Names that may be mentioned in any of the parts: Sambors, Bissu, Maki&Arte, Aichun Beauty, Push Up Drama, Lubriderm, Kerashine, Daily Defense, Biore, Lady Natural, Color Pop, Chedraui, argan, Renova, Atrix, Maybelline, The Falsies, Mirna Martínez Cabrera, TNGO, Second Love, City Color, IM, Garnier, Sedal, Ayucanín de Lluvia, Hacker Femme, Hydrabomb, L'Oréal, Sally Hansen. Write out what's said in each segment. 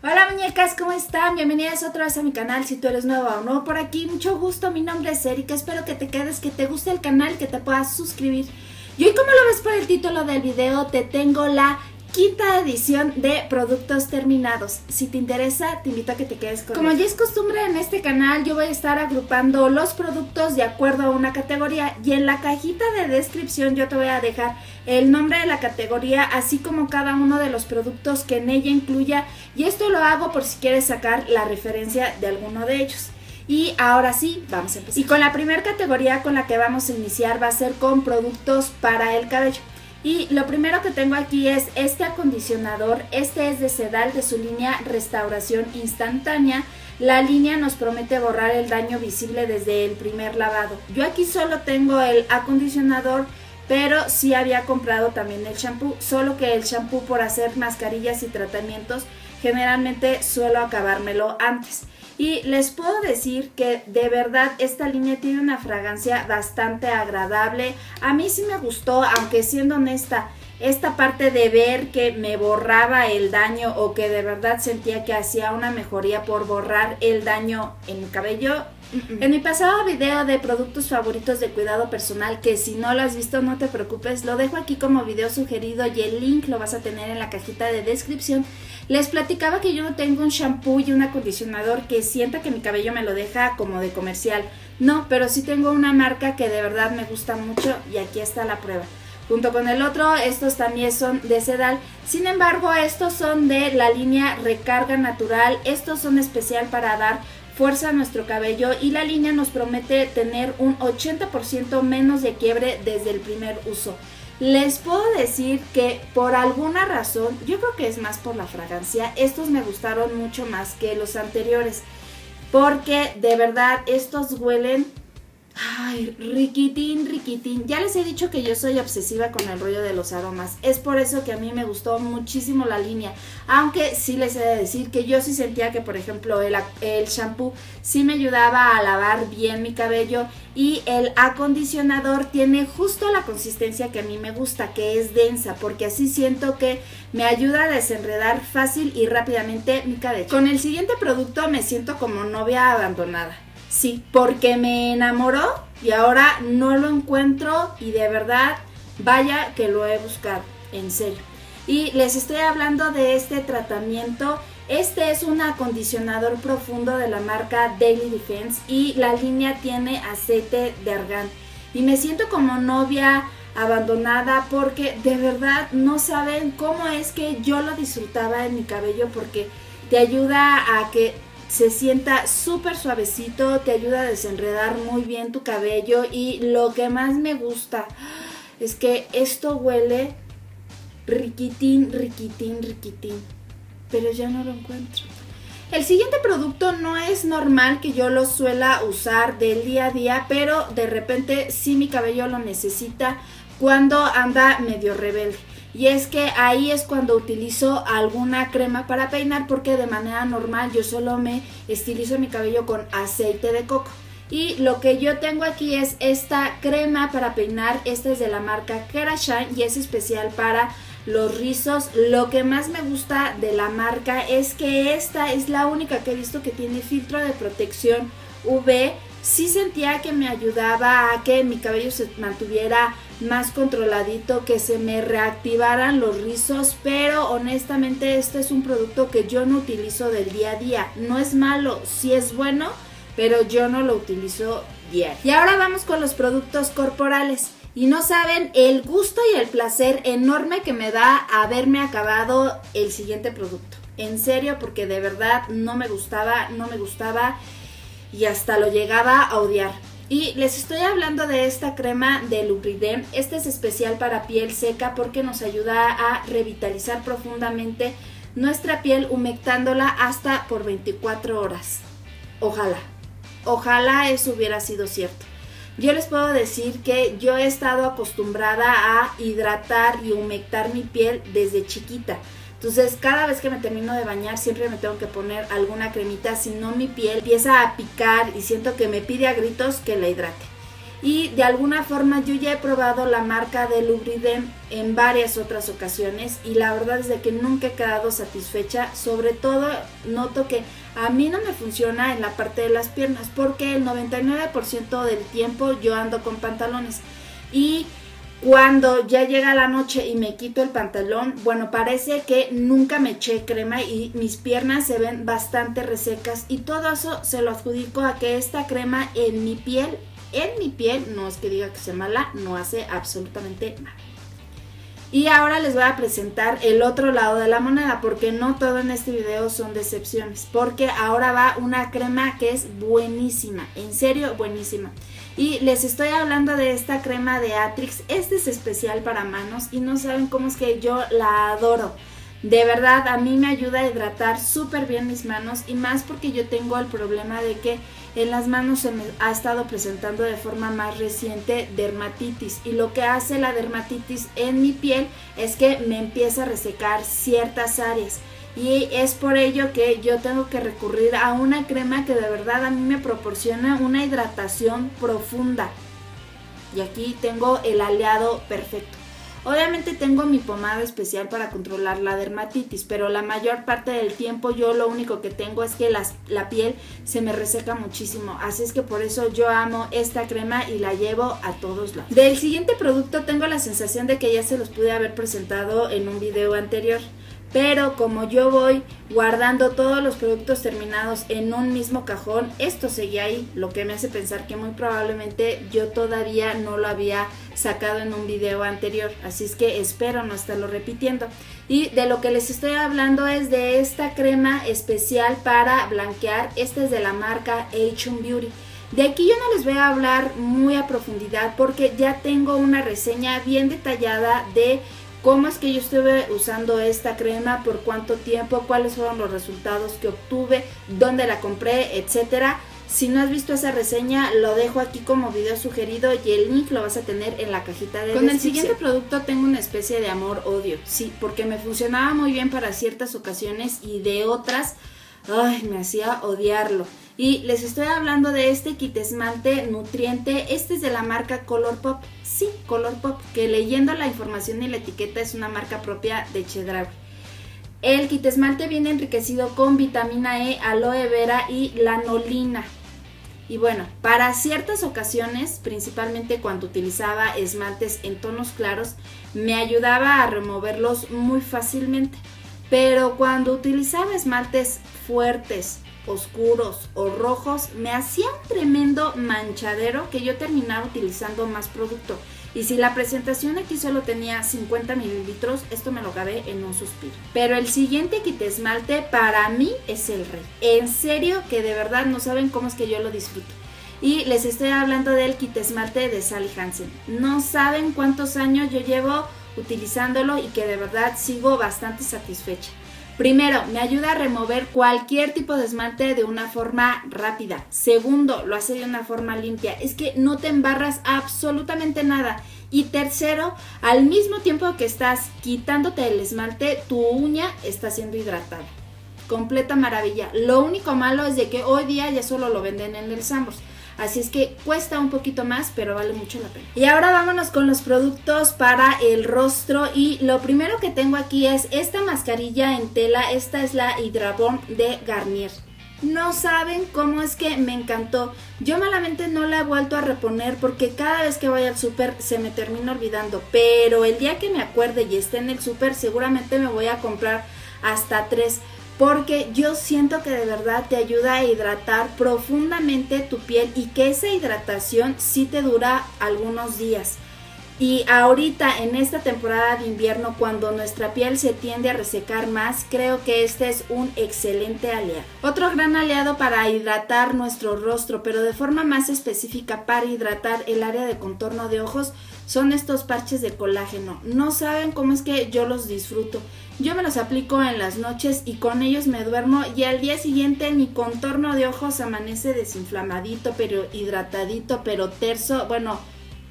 Hola muñecas, ¿cómo están? Bienvenidas otra vez a mi canal. Si tú eres nueva o nuevo por aquí, mucho gusto, mi nombre es Erika, espero que te quedes, que te guste el canal, que te puedas suscribir. Y hoy, como lo ves por el título del video, te tengo la quinta edición de productos terminados. Si te interesa, te invito a que te quedes conmigo. Como ya es costumbre en este canal, yo voy a estar agrupando los productos de acuerdo a una categoría, y en la cajita de descripción yo te voy a dejar el nombre de la categoría, así como cada uno de los productos que en ella incluya, y esto lo hago por si quieres sacar la referencia de alguno de ellos. Y ahora sí, vamos a empezar. Y con la primera categoría con la que vamos a iniciar va a ser con productos para el cabello. Y lo primero que tengo aquí es este acondicionador. Este es de Sedal, de su línea Restauración Instantánea. La línea nos promete borrar el daño visible desde el primer lavado. Yo aquí solo tengo el acondicionador, pero sí había comprado también el shampoo, solo que el shampoo, por hacer mascarillas y tratamientos, generalmente suelo acabármelo antes. Y les puedo decir que de verdad esta línea tiene una fragancia bastante agradable. A mí sí me gustó, aunque siendo honesta, esta parte de ver que me borraba el daño, o que de verdad sentía que hacía una mejoría por borrar el daño en mi cabello. En mi pasado video de productos favoritos de cuidado personal, que si no lo has visto no te preocupes, lo dejo aquí como video sugerido y el link lo vas a tener en la cajita de descripción, les platicaba que yo no tengo un shampoo y un acondicionador que sienta que mi cabello me lo deja como de comercial. No, pero sí tengo una marca que de verdad me gusta mucho, y aquí está la prueba. Junto con el otro, estos también son de Sedal, sin embargo estos son de la línea Recarga Natural. Estos son especial para dar fuerza a nuestro cabello, y la línea nos promete tener un 80% menos de quiebre desde el primer uso. Les puedo decir que por alguna razón, yo creo que es más por la fragancia, estos me gustaron mucho más que los anteriores, porque de verdad estos huelen, ay, riquitín, riquitín. Ya les he dicho que yo soy obsesiva con el rollo de los aromas. Es por eso que a mí me gustó muchísimo la línea. Aunque sí les he de decir que yo sí sentía que, por ejemplo, el shampoo sí me ayudaba a lavar bien mi cabello. Y el acondicionador tiene justo la consistencia que a mí me gusta, que es densa, porque así siento que me ayuda a desenredar fácil y rápidamente mi cabello. Con el siguiente producto me siento como novia abandonada. Sí, porque me enamoró y ahora no lo encuentro, y de verdad, vaya que lo he buscado, en serio. Y les estoy hablando de este tratamiento. Este es un acondicionador profundo de la marca Daily Defense, y la línea tiene aceite de argán. Y me siento como novia abandonada, porque de verdad no saben cómo es que yo lo disfrutaba en mi cabello, porque te ayuda a que se sienta súper suavecito, te ayuda a desenredar muy bien tu cabello, y lo que más me gusta es que esto huele riquitín, riquitín, riquitín, pero ya no lo encuentro. El siguiente producto no es normal que yo lo suela usar del día a día, pero de repente sí mi cabello lo necesita cuando anda medio rebelde. Y es que ahí es cuando utilizo alguna crema para peinar, porque de manera normal yo solo me estilizo mi cabello con aceite de coco. Y lo que yo tengo aquí es esta crema para peinar. Esta es de la marca Kerashine y es especial para los rizos. Lo que más me gusta de la marca es que esta es la única que he visto que tiene filtro de protección UV. Sí sentía que me ayudaba a que mi cabello se mantuviera más controladito, que se me reactivaran los rizos, pero honestamente este es un producto que yo no utilizo del día a día. No es malo, sí es bueno, pero yo no lo utilizo diario. Y ahora vamos con los productos corporales. Y no saben el gusto y el placer enorme que me da haberme acabado el siguiente producto. En serio, porque de verdad no me gustaba y hasta lo llegaba a odiar. Y les estoy hablando de esta crema de Lubriderm. Esta es especial para piel seca porque nos ayuda a revitalizar profundamente nuestra piel, humectándola hasta por 24 horas. Ojalá, ojalá eso hubiera sido cierto. Yo les puedo decir que yo he estado acostumbrada a hidratar y humectar mi piel desde chiquita. Entonces cada vez que me termino de bañar siempre me tengo que poner alguna cremita, si no mi piel empieza a picar y siento que me pide a gritos que la hidrate. Y de alguna forma yo ya he probado la marca de Lubriderm en varias otras ocasiones y la verdad es de que nunca he quedado satisfecha. Sobre todo noto que a mí no me funciona en la parte de las piernas porque el 99% del tiempo yo ando con pantalones. Y cuando ya llega la noche y me quito el pantalón, bueno, parece que nunca me eché crema y mis piernas se ven bastante resecas. Y todo eso se lo adjudico a que esta crema en mi piel, no es que diga que sea mala, no hace absolutamente nada. Y ahora les voy a presentar el otro lado de la moneda, porque no todo en este video son decepciones, porque ahora va una crema que es buenísima, en serio buenísima. Y les estoy hablando de esta crema de Atrix. Este es especial para manos y no saben cómo es que yo la adoro. De verdad, a mí me ayuda a hidratar súper bien mis manos, y más porque yo tengo el problema de que en las manos se me ha estado presentando de forma más reciente dermatitis, y lo que hace la dermatitis en mi piel es que me empieza a resecar ciertas áreas, y es por ello que yo tengo que recurrir a una crema que de verdad a mí me proporciona una hidratación profunda, y aquí tengo el aliado perfecto. Obviamente tengo mi pomada especial para controlar la dermatitis, pero la mayor parte del tiempo yo lo único que tengo es que la piel se me reseca muchísimo. Así es que por eso yo amo esta crema y la llevo a todos lados. Del siguiente producto tengo la sensación de que ya se los pude haber presentado en un video anterior, pero como yo voy guardando todos los productos terminados en un mismo cajón, esto seguía ahí, lo que me hace pensar que muy probablemente yo todavía no lo había sacado en un video anterior, así es que espero no estarlo repitiendo. Y de lo que les estoy hablando es de esta crema especial para blanquear. Esta es de la marca Aichun Beauty. De aquí yo no les voy a hablar muy a profundidad porque ya tengo una reseña bien detallada de cómo es que yo estuve usando esta crema, por cuánto tiempo, cuáles fueron los resultados que obtuve, dónde la compré, etcétera. Si no has visto esa reseña, lo dejo aquí como video sugerido y el link lo vas a tener en la cajita de descripción. Con el siguiente producto tengo una especie de amor-odio, sí, porque me funcionaba muy bien para ciertas ocasiones y de otras, ay, me hacía odiarlo. Y les estoy hablando de este kit esmalte nutriente. Este es de la marca Color Pop. Sí, Color Pop, que leyendo la información y la etiqueta es una marca propia de Chedraui. El kit esmalte viene enriquecido con vitamina E, aloe vera y lanolina. Y bueno, para ciertas ocasiones, principalmente cuando utilizaba esmaltes en tonos claros, me ayudaba a removerlos muy fácilmente. Pero cuando utilizaba esmaltes fuertes, oscuros o rojos, me hacía un tremendo manchadero que yo terminaba utilizando más producto. Y si la presentación aquí solo tenía 50 mililitros, esto me lo acabé en un suspiro. Pero el siguiente kit esmalte para mí es el rey. En serio que de verdad no saben cómo es que yo lo disfruto. Y les estoy hablando del kit esmalte de Sally Hansen. No saben cuántos años yo llevo utilizándolo y que de verdad sigo bastante satisfecha. Primero, me ayuda a remover cualquier tipo de esmalte de una forma rápida. Segundo, lo hace de una forma limpia. Es que no te embarras absolutamente nada. Y tercero, al mismo tiempo que estás quitándote el esmalte, tu uña está siendo hidratada. Completa maravilla. Lo único malo es de que hoy día ya solo lo venden en el Sambors. Así es que cuesta un poquito más, pero vale mucho la pena. Y ahora vámonos con los productos para el rostro. Y lo primero que tengo aquí es esta mascarilla en tela. Esta es la Hydrabomb de Garnier. No saben cómo es que me encantó. Yo malamente no la he vuelto a reponer porque cada vez que voy al súper se me termina olvidando. Pero el día que me acuerde y esté en el súper seguramente me voy a comprar hasta 3. Porque yo siento que de verdad te ayuda a hidratar profundamente tu piel y que esa hidratación sí te dura algunos días. Y ahorita en esta temporada de invierno, cuando nuestra piel se tiende a resecar más, creo que este es un excelente aliado. Otro gran aliado para hidratar nuestro rostro, pero de forma más específica para hidratar el área de contorno de ojos, son estos parches de colágeno. No saben cómo es que yo los disfruto. Yo me los aplico en las noches y con ellos me duermo y al día siguiente mi contorno de ojos amanece desinflamadito, pero hidratadito, pero terso, bueno,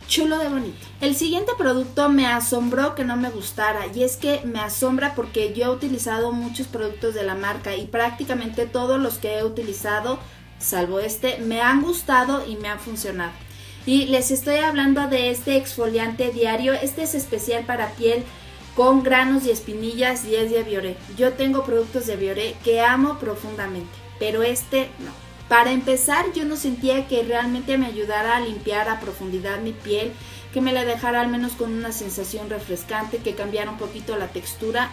chulo de bonito. El siguiente producto me asombró que no me gustara, y es que me asombra porque yo he utilizado muchos productos de la marca y prácticamente todos los que he utilizado, salvo este, me han gustado y me han funcionado. y les estoy hablando de este exfoliante diario. Este es especial para piel con granos y espinillas y es de Biore. Yo tengo productos de Biore que amo profundamente, pero este no. Para empezar, yo no sentía que realmente me ayudara a limpiar a profundidad mi piel, que me la dejara al menos con una sensación refrescante, que cambiara un poquito la textura.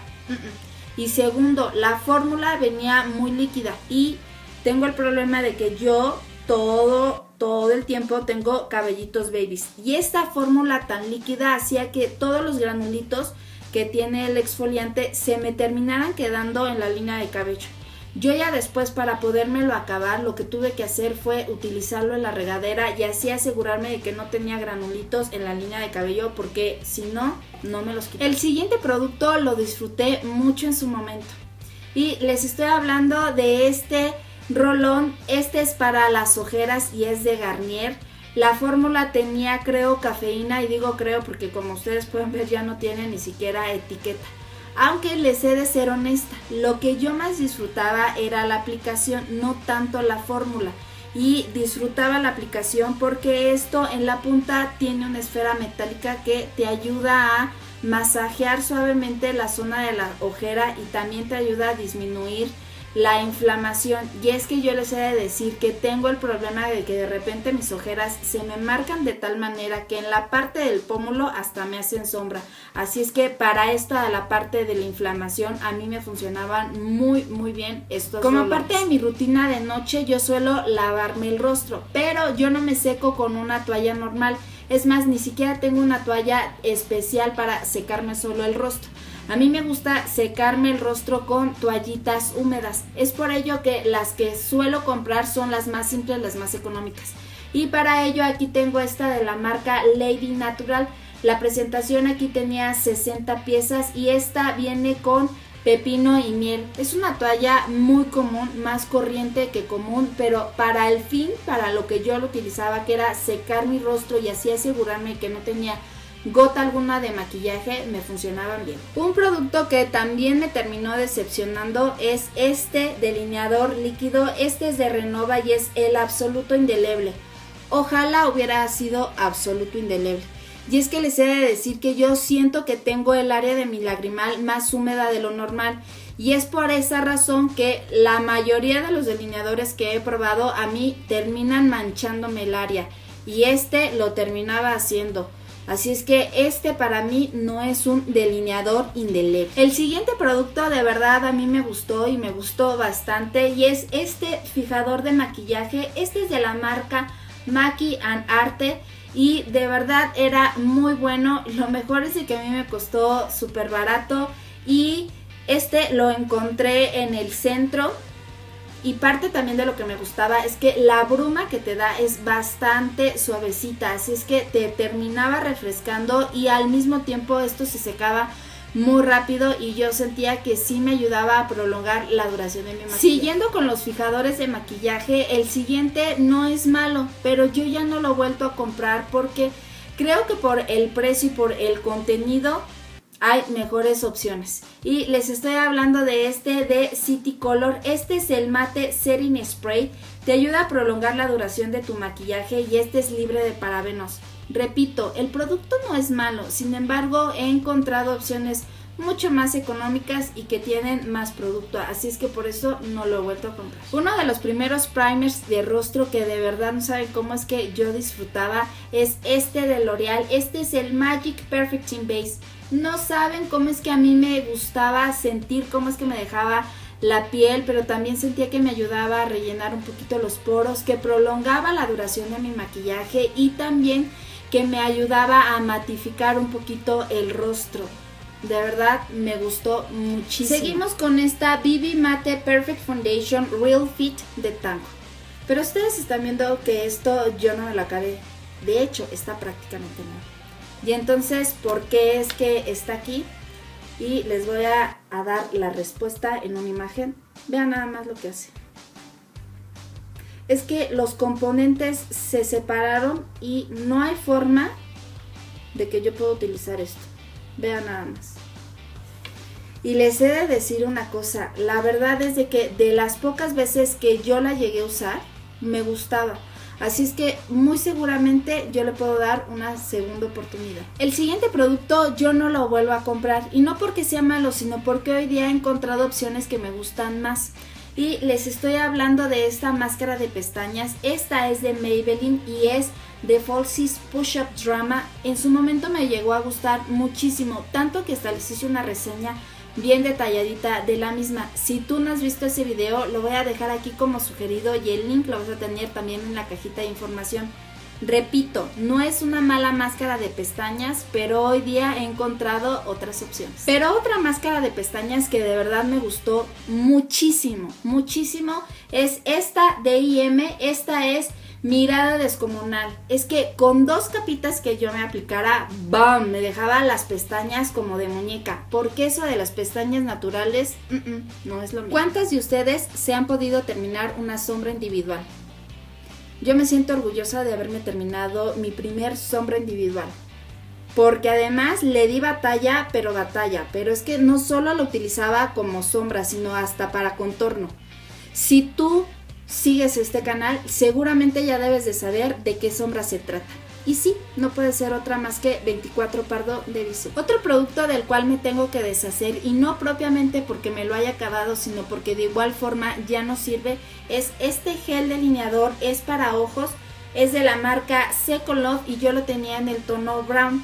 Y segundo, la fórmula venía muy líquida y tengo el problema de que yo todo el tiempo tengo cabellitos babies. Y esta fórmula tan líquida hacía que todos los granulitos que tiene el exfoliante se me terminaran quedando en la línea de cabello. Yo ya después, para podérmelo acabar, lo que tuve que hacer fue utilizarlo en la regadera y así asegurarme de que no tenía granulitos en la línea de cabello, porque si no, no me los quité. El siguiente producto lo disfruté mucho en su momento y les estoy hablando de este rolón. Este es para las ojeras y es de Garnier. La fórmula tenía, creo, cafeína, y digo creo porque como ustedes pueden ver ya no tiene ni siquiera etiqueta. Aunque les he de ser honesta, lo que yo más disfrutaba era la aplicación, no tanto la fórmula. Y disfrutaba la aplicación porque esto en la punta tiene una esfera metálica que te ayuda a masajear suavemente la zona de la ojera y también te ayuda a disminuir la inflamación. Y es que yo les he de decir que tengo el problema de que de repente mis ojeras se me marcan de tal manera que en la parte del pómulo hasta me hacen sombra. Así es que para esta, la parte de la inflamación, a mí me funcionaban muy bien estos rollos. Como parte de mi rutina de noche, yo suelo lavarme el rostro, pero yo no me seco con una toalla normal. Es más, ni siquiera tengo una toalla especial para secarme solo el rostro. A mí me gusta secarme el rostro con toallitas húmedas. Es por ello que las que suelo comprar son las más simples, las más económicas. Y para ello aquí tengo esta de la marca Lady Natural. La presentación aquí tenía 60 piezas y esta viene con pepino y miel. Es una toalla muy común, más corriente que común, pero para el fin, para lo que yo lo utilizaba, que era secar mi rostro y así asegurarme que no tenía gota alguna de maquillaje, me funcionaban bien. Un producto que también me terminó decepcionando es este delineador líquido. Este es de Renova y es el absoluto indeleble. Ojalá hubiera sido absoluto indeleble. Y es que les he de decir que yo siento que tengo el área de mi lagrimal más húmeda de lo normal. Y es por esa razón que la mayoría de los delineadores que he probado a mí terminan manchándome el área. Y este lo terminaba haciendo. Así es que este para mí no es un delineador indeleble. El siguiente producto de verdad a mí me gustó y me gustó bastante y es este fijador de maquillaje. Este es de la marca Maki&Arte y de verdad era muy bueno. Lo mejor es que a mí me costó súper barato y este lo encontré en el centro. Y parte también de lo que me gustaba es que la bruma que te da es bastante suavecita, así es que te terminaba refrescando y al mismo tiempo esto se secaba muy rápido y yo sentía que sí me ayudaba a prolongar la duración de mi maquillaje. Siguiendo con los fijadores de maquillaje, el siguiente no es malo, pero yo ya no lo he vuelto a comprar porque creo que por el precio y por el contenido hay mejores opciones. Y les estoy hablando de este de City Color. Este es el mate setting spray. Te ayuda a prolongar la duración de tu maquillaje y este es libre de parabenos. Repito, el producto no es malo. Sin embargo, he encontrado opciones mucho más económicas y que tienen más producto, así es que por eso no lo he vuelto a comprar. Uno de los primeros primers de rostro que de verdad no saben cómo es que yo disfrutaba es este de L'Oréal. Este es el Magic Perfecting Base. No saben cómo es que a mí me gustaba sentir cómo es que me dejaba la piel, pero también sentía que me ayudaba a rellenar un poquito los poros, que prolongaba la duración de mi maquillaje y también que me ayudaba a matificar un poquito el rostro. De verdad me gustó muchísimo. Seguimos con esta BB Matte Perfect Foundation Real Fit de Tango. Pero ustedes están viendo que esto yo no me lo acabé. De hecho, está prácticamente nuevo. Y entonces, ¿por qué es que está aquí? Y les voy a dar la respuesta en una imagen. Vean nada más lo que hace. Es que los componentes se separaron y no hay forma de que yo pueda utilizar esto. Vean nada más. Y les he de decir una cosa, la verdad es de que de las pocas veces que yo la llegué a usar, me gustaba. Así es que muy seguramente yo le puedo dar una segunda oportunidad. El siguiente producto yo no lo vuelvo a comprar, y no porque sea malo, sino porque hoy día he encontrado opciones que me gustan más. Y les estoy hablando de esta máscara de pestañas. Esta es de Maybelline y es de Falsies Push Up Drama. En su momento me llegó a gustar muchísimo, tanto que hasta les hice una reseña bien detalladita de la misma. Si tú no has visto ese video, lo voy a dejar aquí como sugerido y el link lo vas a tener también en la cajita de información. Repito, no es una mala máscara de pestañas, pero hoy día he encontrado otras opciones. Pero otra máscara de pestañas que de verdad me gustó muchísimo, muchísimo, es esta de IM. Esta es Mirada Descomunal. Es que con dos capitas que yo me aplicara, ¡bam!, me dejaba las pestañas como de muñeca, porque eso de las pestañas naturales no es lo mismo. ¿Cuántas de ustedes se han podido terminar una sombra individual? Yo me siento orgullosa de haberme terminado mi primer sombra individual, porque además le di batalla, pero batalla. Pero es que no solo lo utilizaba como sombra, sino hasta para contorno. Si tú sigues este canal, seguramente ya debes de saber de qué sombra se trata. Y sí, no puede ser otra más que 24 Pardo de Bissu. Otro producto del cual me tengo que deshacer, y no propiamente porque me lo haya acabado, sino porque de igual forma ya no sirve, es este gel delineador. Es para ojos, es de la marca Second Love y yo lo tenía en el tono brown.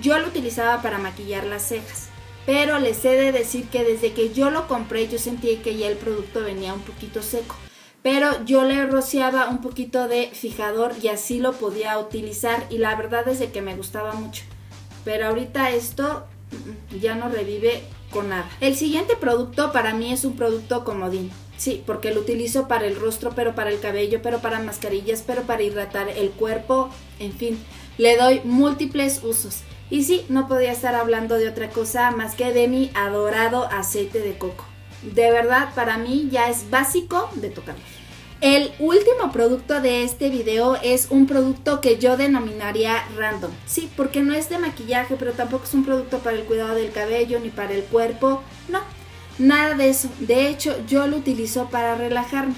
Yo lo utilizaba para maquillar las cejas, pero les he de decir que desde que yo lo compré yo sentí que ya el producto venía un poquito seco. Pero yo le rociaba un poquito de fijador y así lo podía utilizar, y la verdad es de que me gustaba mucho. Pero ahorita esto ya no revive con nada. El siguiente producto para mí es un producto comodín. Sí, porque lo utilizo para el rostro, pero para el cabello, pero para mascarillas, pero para hidratar el cuerpo, en fin. Le doy múltiples usos. Y sí, no podía estar hablando de otra cosa más que de mi adorado aceite de coco. De verdad, para mí ya es básico de tocar. El último producto de este video es un producto que yo denominaría random. Sí, porque no es de maquillaje, pero tampoco es un producto para el cuidado del cabello ni para el cuerpo. No, nada de eso. De hecho, yo lo utilizo para relajarme.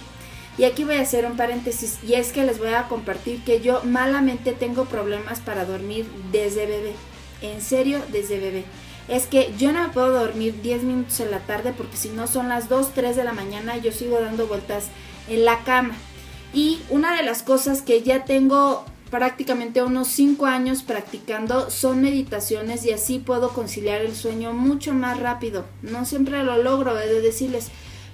Y aquí voy a hacer un paréntesis, y es que les voy a compartir que yo malamente tengo problemas para dormir desde bebé. En serio, desde bebé. Es que yo no me puedo dormir 10 minutos en la tarde, porque si no son las 2, 3 de la mañana y yo sigo dando vueltas en la cama. Y una de las cosas que ya tengo prácticamente unos 5 años practicando son meditaciones, y así puedo conciliar el sueño mucho más rápido. No siempre lo logro, he de decirles,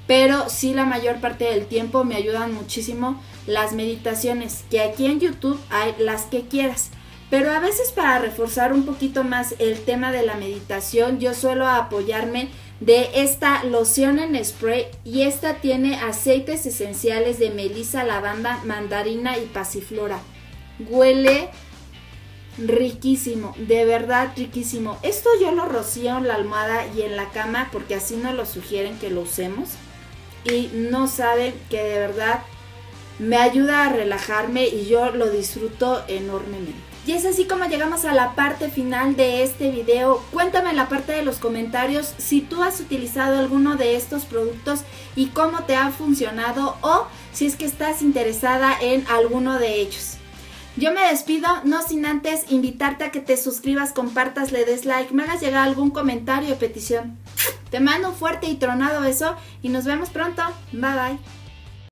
pero sí la mayor parte del tiempo me ayudan muchísimo las meditaciones, que aquí en YouTube hay las que quieras. Pero a veces, para reforzar un poquito más el tema de la meditación, yo suelo apoyarme de esta loción en spray, y esta tiene aceites esenciales de melisa, lavanda, mandarina y pasiflora. Huele riquísimo, de verdad riquísimo. Esto yo lo rocío en la almohada y en la cama, porque así nos lo sugieren que lo usemos, y no saben que de verdad me ayuda a relajarme y yo lo disfruto enormemente. Y es así como llegamos a la parte final de este video. Cuéntame en la parte de los comentarios si tú has utilizado alguno de estos productos y cómo te ha funcionado, o si es que estás interesada en alguno de ellos. Yo me despido, no sin antes invitarte a que te suscribas, compartas, le des like, me hagas llegar algún comentario o petición. Te mando un fuerte y tronado beso y nos vemos pronto. Bye bye.